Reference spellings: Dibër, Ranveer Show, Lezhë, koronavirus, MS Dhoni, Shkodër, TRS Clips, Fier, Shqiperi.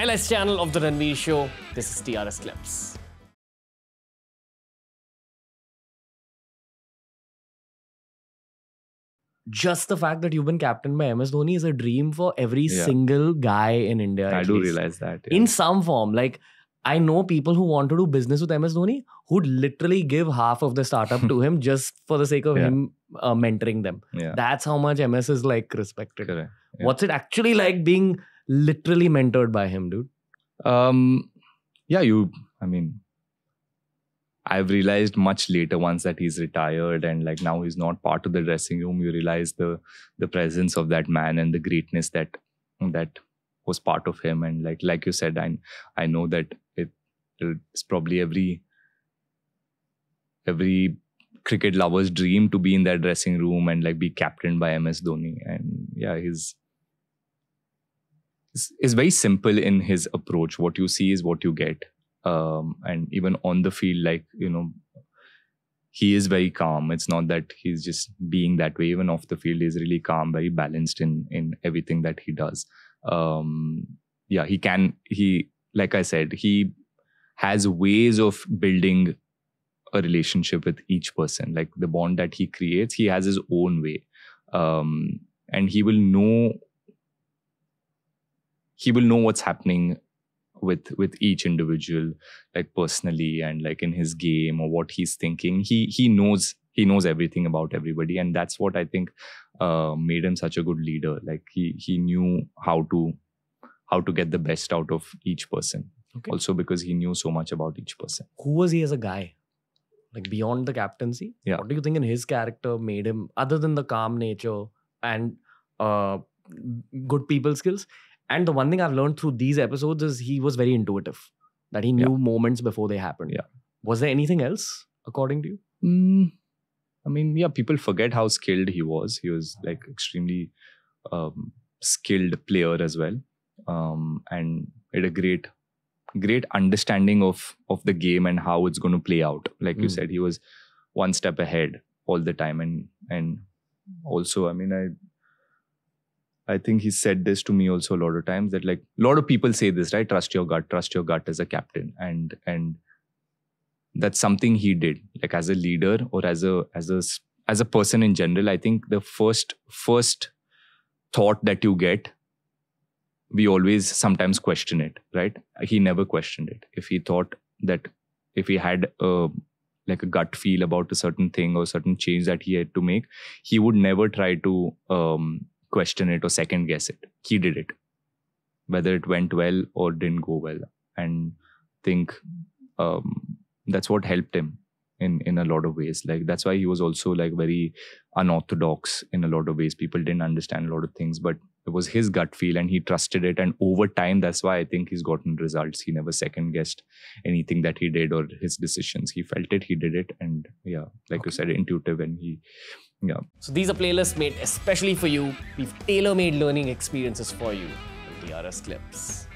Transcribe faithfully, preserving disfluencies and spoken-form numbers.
highlights channel of the Ranveer Show. This is T R S Clips. Just the fact that you've been captained by M S Dhoni is a dream for every yeah. single guy in India. I do least. realize that. Yeah. In some form. Like, I know people who want to do business with M S Dhoni who'd literally give half of the startup to him just for the sake of yeah. him uh, mentoring them. Yeah. That's how much M S is like respected. Yeah. What's it actually like being literally mentored by him, dude? Um, yeah, you, I mean... I've realized much later once that he's retired and like now he's not part of the dressing room. You realize the the presence of that man and the greatness that that was part of him. And like like you said, I I know that it, it's probably every every cricket lover's dream to be in that dressing room and like be captained by M S Dhoni. And yeah, he's is very simple in his approach. What you see is what you get. Um, and even on the field, like, you know, he is very calm. It's not that he's just being that way. Even off the field, he's really calm, very balanced in in everything that he does. Um, yeah, he can, he, like I said, he has ways of building a relationship with each person. Like the bond that he creates, he has his own way. Um, and he will know, he will know what's happening with with each individual, like personally and like in his game or what he's thinking. He he knows he knows everything about everybody, and that's what I think uh, made him such a good leader. Like he he knew how to how to get the best out of each person. Okay. Also because he knew so much about each person. Who was he as a guy, like beyond the captaincy? Yeah. What do you think in his character made him, other than the calm nature and uh, good people skills? And the one thing I've learned through these episodes is he was very intuitive. That he knew yeah. moments before they happened. Yeah. Was there anything else, according to you? Mm, I mean, yeah, people forget how skilled he was. He was like extremely um, skilled player as well. Um, and had a great, great understanding of, of the game and how it's going to play out. Like mm. you said, he was one step ahead all the time. And, and also, I mean, I... I think he said this to me also a lot of times, that like a lot of people say this, right? Trust your gut, trust your gut as a captain. And and that's something he did. Like as a leader or as a as a as a person in general, I think the first first thought that you get, we always sometimes question it, right? He never questioned it. If he thought that, if he had a like a gut feel about a certain thing or certain change that he had to make, he would never try to um question it or second guess it. He did it, whether it went well or didn't go well. And I think um, that's what helped him in in a lot of ways. Like that's why he was also like very unorthodox in a lot of ways. People didn't understand a lot of things, but it was his gut feel and he trusted it. And over time, that's why I think he's gotten results. He never second guessed anything that he did or his decisions. He felt it, he did it. And yeah, like okay. you said, intuitive. And he, yeah. So these are playlists made especially for you. We've tailor-made learning experiences for you with T R S Clips.